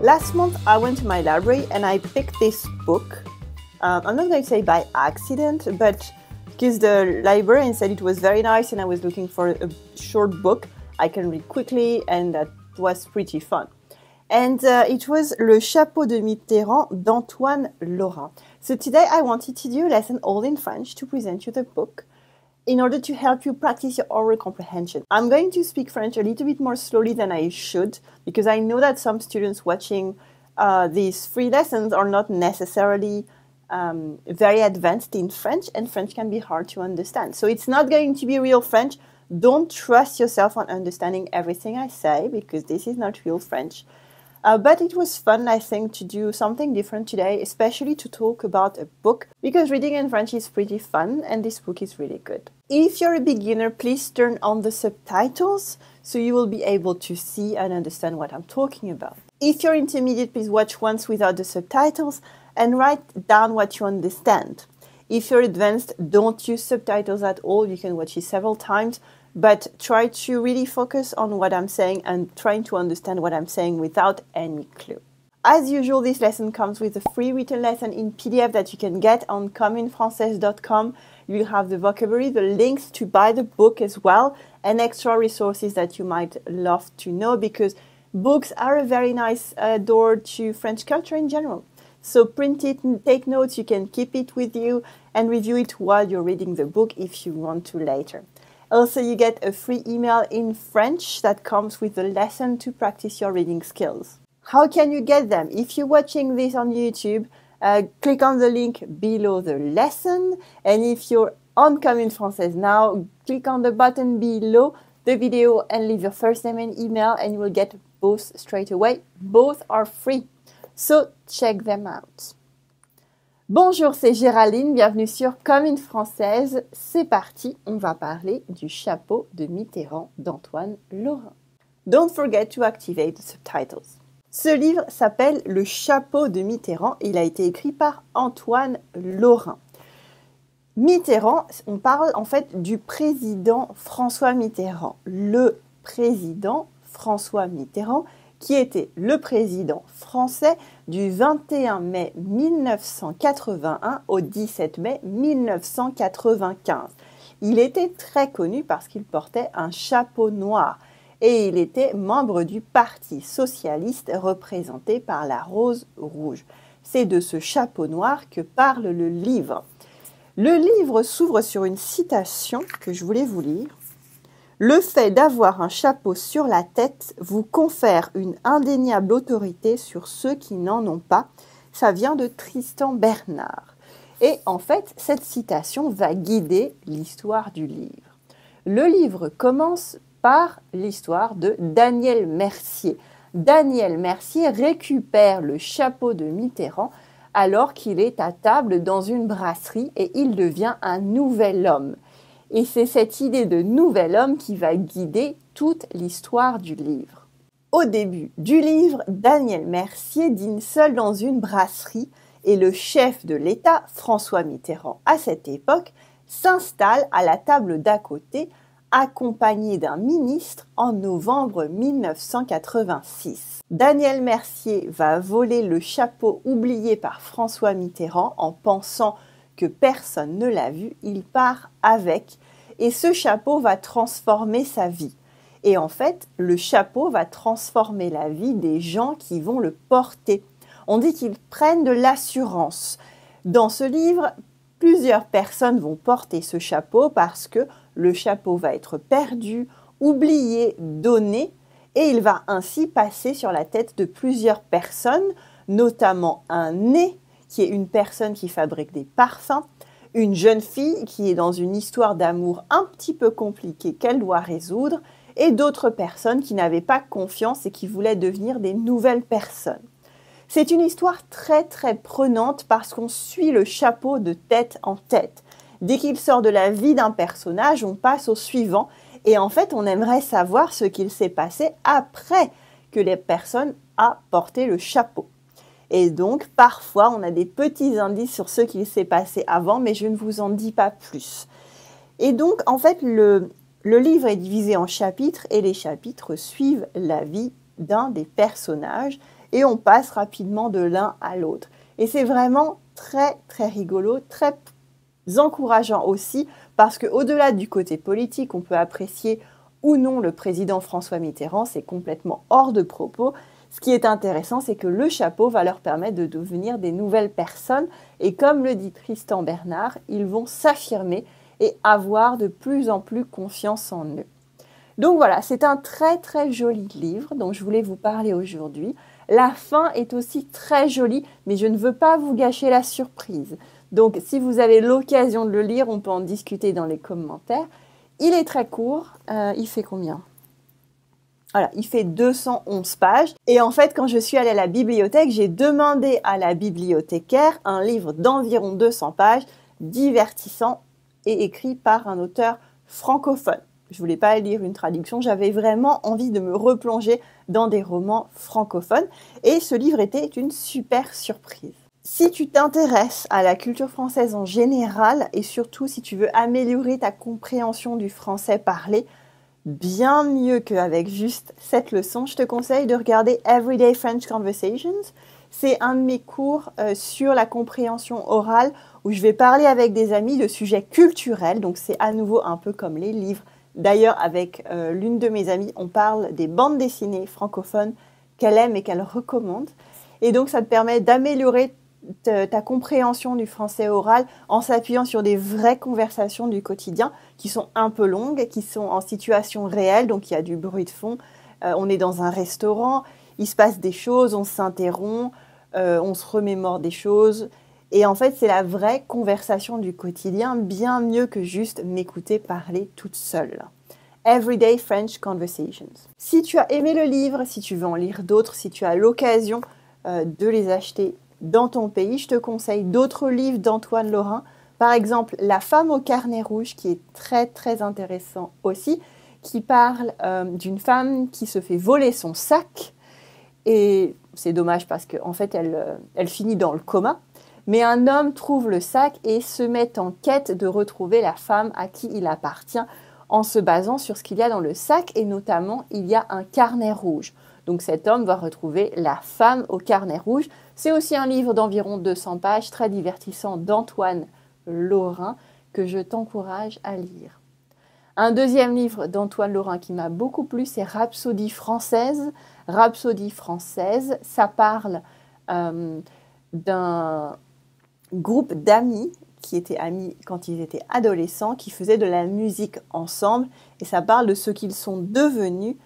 Last month, I went to my library and I picked this book. I'm not going to say by accident, but because the librarian said it was very nice and I was looking for a short book I can read quickly, and that was pretty fun. And it was Le Chapeau de Mitterrand d'Antoine Laurain. So today I wanted to do a lesson all in French to present you the book in order to help you practice your oral comprehension. I'm going to speak French a little bit more slowly than I should because I know that some students watching these free lessons are not necessarily very advanced in French, and French can be hard to understand. So it's not going to be real French. Don't trust yourself on understanding everything I say because this is not real French. But it was fun, I think, to do something different today, especially to talk about a book, because reading in French is pretty fun and this book is really good. If you're a beginner, please turn on the subtitles so you will be able to see and understand what I'm talking about. If you're intermediate, please watch once without the subtitles and write down what you understand. If you're advanced, don't use subtitles at all. You can watch it several times, but try to really focus on what I'm saying and trying to understand what I'm saying without any clue. As usual, this lesson comes with a free written lesson in PDF that you can get on comeunefrancaise.com. You have the vocabulary, the links to buy the book as well, and extra resources that you might love to know, because books are a very nice door to French culture in general. So print it and take notes. You can keep it with you and review it while you're reading the book if you want to later. Also, you get a free email in French that comes with a lesson to practice your reading skills. How can you get them? If you're watching this on YouTube, click on the link below the lesson. And if you're on Comme une Française now, click on the button below the video and leave your first name and email, and you will get both straight away. Both are free. So check them out. Bonjour, c'est Géraldine, bienvenue sur Comme une Française. C'est parti, on va parler du Chapeau de Mitterrand d'Antoine Laurain. Don't forget to activate the subtitles. Ce livre s'appelle Le Chapeau de Mitterrand. Il a été écrit par Antoine Laurain. Mitterrand, on parle en fait du président François Mitterrand. Le président François Mitterrand, qui était le président français du 21 mai 1981 au 17 mai 1995. Il était très connu parce qu'il portait un chapeau noir et il était membre du Parti socialiste représenté par la rose rouge. C'est de ce chapeau noir que parle le livre. Le livre s'ouvre sur une citation que je voulais vous lire. Le fait d'avoir un chapeau sur la tête vous confère une indéniable autorité sur ceux qui n'en ont pas. Ça vient de Tristan Bernard. Et en fait, cette citation va guider l'histoire du livre. Le livre commence par l'histoire de Daniel Mercier. Daniel Mercier récupère le chapeau de Mitterrand alors qu'il est à table dans une brasserie et il devient un nouvel homme. Et c'est cette idée de nouvel homme qui va guider toute l'histoire du livre. Au début du livre, Daniel Mercier dîne seul dans une brasserie et le chef de l'État, François Mitterrand, à cette époque, s'installe à la table d'à côté, accompagné d'un ministre en novembre 1986. Daniel Mercier va voler le chapeau oublié par François Mitterrand en pensant que personne ne l'a vu, il part avec, et ce chapeau va transformer sa vie. Et en fait, le chapeau va transformer la vie des gens qui vont le porter. On dit qu'ils prennent de l'assurance. Dans ce livre, plusieurs personnes vont porter ce chapeau parce que le chapeau va être perdu, oublié, donné, et il va ainsi passer sur la tête de plusieurs personnes, notamment un nez, qui est une personne qui fabrique des parfums, une jeune fille qui est dans une histoire d'amour un petit peu compliquée qu'elle doit résoudre, et d'autres personnes qui n'avaient pas confiance et qui voulaient devenir des nouvelles personnes. C'est une histoire très très prenante parce qu'on suit le chapeau de tête en tête. Dès qu'il sort de la vie d'un personnage, on passe au suivant, et en fait on aimerait savoir ce qu'il s'est passé après que les personnes aient porté le chapeau. Et donc, parfois, on a des petits indices sur ce qu'il s'est passé avant, mais je ne vous en dis pas plus. Et donc, en fait, le livre est divisé en chapitres et les chapitres suivent la vie d'un des personnages et on passe rapidement de l'un à l'autre. Et c'est vraiment très, très rigolo, très encourageant aussi, parce qu'au-delà du côté politique, on peut apprécier ou non le président François Mitterrand, c'est complètement hors de propos. Ce qui est intéressant, c'est que le chapeau va leur permettre de devenir des nouvelles personnes et comme le dit Tristan Bernard, ils vont s'affirmer et avoir de plus en plus confiance en eux. Donc voilà, c'est un très très joli livre dont je voulais vous parler aujourd'hui. La fin est aussi très jolie, mais je ne veux pas vous gâcher la surprise. Donc si vous avez l'occasion de le lire, on peut en discuter dans les commentaires. Il est très court, il fait combien ? Voilà, il fait 211 pages. Et en fait, quand je suis allée à la bibliothèque, j'ai demandé à la bibliothécaire un livre d'environ 200 pages, divertissant et écrit par un auteur francophone. Je voulais pas lire une traduction, j'avais vraiment envie de me replonger dans des romans francophones. Et ce livre était une super surprise. Si tu t'intéresses à la culture française en général, et surtout si tu veux améliorer ta compréhension du français parlé, bien mieux qu'avec juste cette leçon, je te conseille de regarder Everyday French Conversations. C'est un de mes cours sur la compréhension orale où je vais parler avec des amis de sujets culturels. Donc c'est à nouveau un peu comme les livres. D'ailleurs, avec l'une de mes amies, on parle des bandes dessinées francophones qu'elle aime et qu'elle recommande. Et donc ça te permet d'améliorer ta compréhension du français oral en s'appuyant sur des vraies conversations du quotidien qui sont un peu longues, qui sont en situation réelle, donc il y a du bruit de fond, on est dans un restaurant, il se passe des choses, on s'interrompt, on se remémore des choses, et en fait c'est la vraie conversation du quotidien, bien mieux que juste m'écouter parler toute seule. Everyday French Conversations. Si tu as aimé le livre, si tu veux en lire d'autres, si tu as l'occasion de les acheter dans ton pays, je te conseille d'autres livres d'Antoine Laurain, par exemple La femme au carnet rouge, qui est très très intéressant aussi, qui parle d'une femme qui se fait voler son sac, et c'est dommage parce qu'en fait elle finit dans le coma, mais un homme trouve le sac et se met en quête de retrouver la femme à qui il appartient en se basant sur ce qu'il y a dans le sac, et notamment il y a un carnet rouge. Donc cet homme va retrouver la femme au carnet rouge. C'est aussi un livre d'environ 200 pages, très divertissant, d'Antoine Laurain, que je t'encourage à lire. Un deuxième livre d'Antoine Laurain qui m'a beaucoup plu, c'est Rhapsodie Française. Rhapsodie Française, ça parle d'un groupe d'amis qui étaient amis quand ils étaient adolescents, qui faisaient de la musique ensemble, et ça parle de ce qu'ils sont devenus,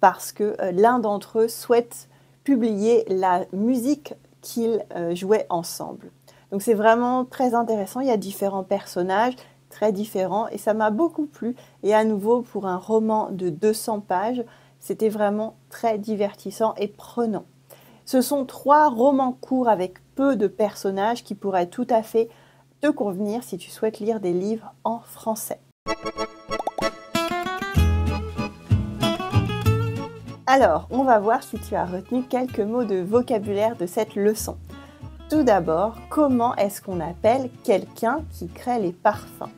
parce que l'un d'entre eux souhaite publier la musique qu'ils jouaient ensemble. Donc c'est vraiment très intéressant, il y a différents personnages, très différents, et ça m'a beaucoup plu. Et à nouveau, pour un roman de 200 pages, c'était vraiment très divertissant et prenant. Ce sont 3 romans courts avec peu de personnages qui pourraient tout à fait te convenir si tu souhaites lire des livres en français. Alors, on va voir si tu as retenu quelques mots de vocabulaire de cette leçon. Tout d'abord, comment est-ce qu'on appelle quelqu'un qui crée les parfums?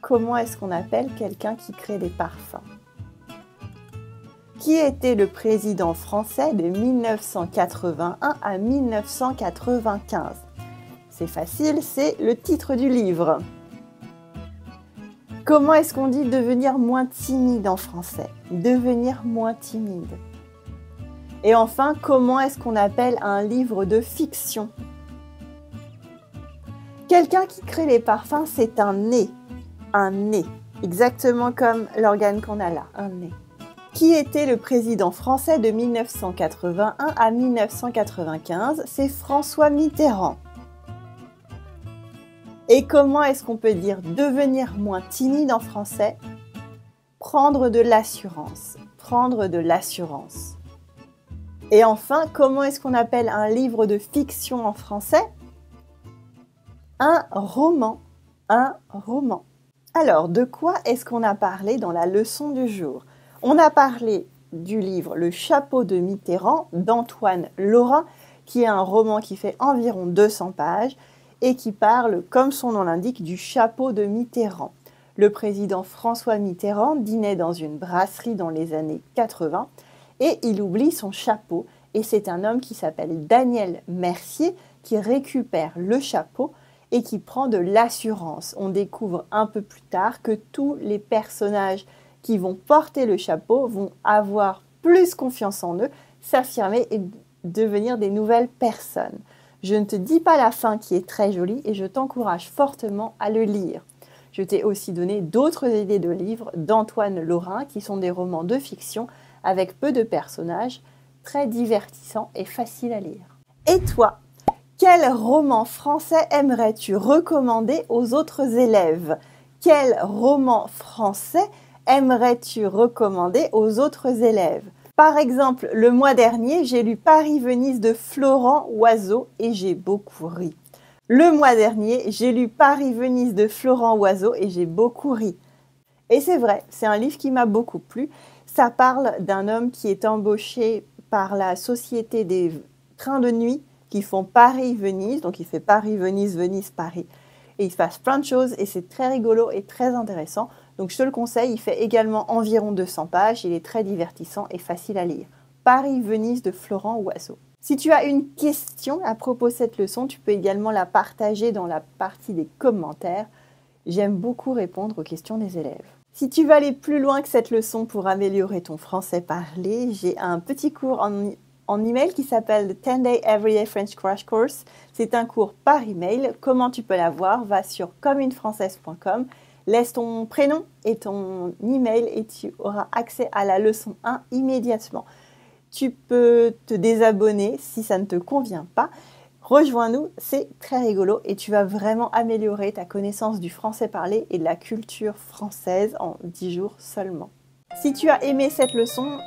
Comment est-ce qu'on appelle quelqu'un qui crée des parfums? Qui était le président français de 1981 à 1995? C'est facile, c'est le titre du livre. Comment est-ce qu'on dit devenir moins timide en français? Devenir moins timide. Et enfin, comment est-ce qu'on appelle un livre de fiction? Quelqu'un qui crée les parfums, c'est un nez. Un nez. Exactement comme l'organe qu'on a là, un nez. Qui était le président français de 1981 à 1995? C'est François Mitterrand. Et comment est-ce qu'on peut dire devenir moins timide en français? Prendre de l'assurance. Prendre de l'assurance. Et enfin, comment est-ce qu'on appelle un livre de fiction en français? Un roman. Un roman. Alors, de quoi est-ce qu'on a parlé dans la leçon du jour? On a parlé du livre Le Chapeau de Mitterrand d'Antoine Laurain, qui est un roman qui fait environ 200 pages, et qui parle, comme son nom l'indique, du chapeau de Mitterrand. Le président François Mitterrand dînait dans une brasserie dans les années 80 et il oublie son chapeau Et c'est un homme qui s'appelle Daniel Mercier qui récupère le chapeau et qui prend de l'assurance. On découvre un peu plus tard que tous les personnages qui vont porter le chapeau vont avoir plus confiance en eux, s'affirmer et devenir des nouvelles personnes. Je ne te dis pas la fin qui est très jolie et je t'encourage fortement à le lire. Je t'ai aussi donné d'autres idées de livres d'Antoine Laurain qui sont des romans de fiction avec peu de personnages, très divertissants et faciles à lire. Et toi, quel roman français aimerais-tu recommander aux autres élèves? Quel roman français aimerais-tu recommander aux autres élèves? Par exemple, le mois dernier, j'ai lu Paris-Venise de Florent Oiseau et j'ai beaucoup ri. Le mois dernier, j'ai lu Paris-Venise de Florent Oiseau et j'ai beaucoup ri. Et c'est vrai, c'est un livre qui m'a beaucoup plu. Ça parle d'un homme qui est embauché par la société des trains de nuit qui font Paris-Venise. Donc il fait Paris-Venise, Venise-Paris. Et il se passe plein de choses et c'est très rigolo et très intéressant. Donc je te le conseille, il fait également environ 200 pages. Il est très divertissant et facile à lire. Paris-Venise de Florent Oiseau. Si tu as une question à propos de cette leçon, tu peux également la partager dans la partie des commentaires. J'aime beaucoup répondre aux questions des élèves. Si tu veux aller plus loin que cette leçon pour améliorer ton français parlé, j'ai un petit cours en email qui s'appelle The 10 Day Everyday French Crash Course. C'est un cours par email. Comment tu peux l'avoir? Va sur comeunefrançaise.com, laisse ton prénom et ton email et tu auras accès à la leçon 1 immédiatement. Tu peux te désabonner si ça ne te convient pas. Rejoins-nous, c'est très rigolo et tu vas vraiment améliorer ta connaissance du français parlé et de la culture française en 10 jours seulement. Si tu as aimé cette leçon,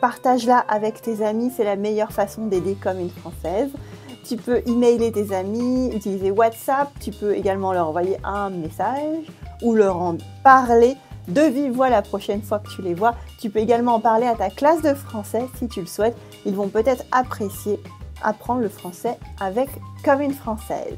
partage-la avec tes amis, c'est la meilleure façon d'aider Comme une Française. Tu peux emailer tes amis, utiliser WhatsApp, tu peux également leur envoyer un message ou leur en parler de vive voix la prochaine fois que tu les vois. Tu peux également en parler à ta classe de français si tu le souhaites. Ils vont peut-être apprécier apprendre le français avec Comme une Française.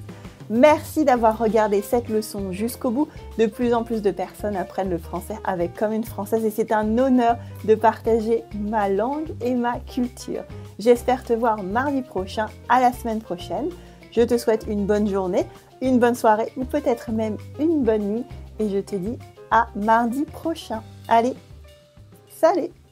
Merci d'avoir regardé cette leçon jusqu'au bout. De plus en plus de personnes apprennent le français avec Comme une Française et c'est un honneur de partager ma langue et ma culture. J'espère te voir mardi prochain, à la semaine prochaine. Je te souhaite une bonne journée, une bonne soirée ou peut-être même une bonne nuit et je te dis à mardi prochain. Allez, salut!